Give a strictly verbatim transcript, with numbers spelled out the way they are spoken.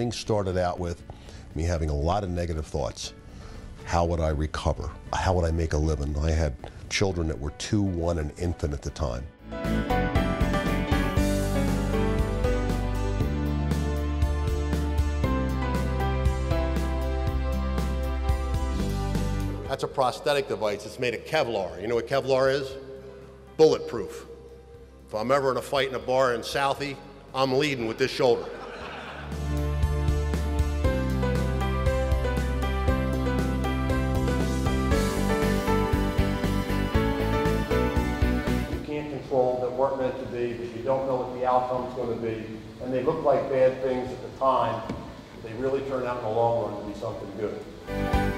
morning started out with me having a lot of negative thoughts. How would I recover? How would I make a living? I had children that were two, one, and infant at the time. That's a prosthetic device. It's made of Kevlar. You know what Kevlar is? Bulletproof. If I'm ever in a fight in a bar in Southie, I'm leading with this shoulder. That weren't meant to be, because you don't know what the outcome's going to be, and they look like bad things at the time, but they really turn out in the long run to be something good.